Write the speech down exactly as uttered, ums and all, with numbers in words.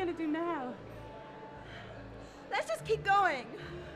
we gonna do now? Let's just keep going.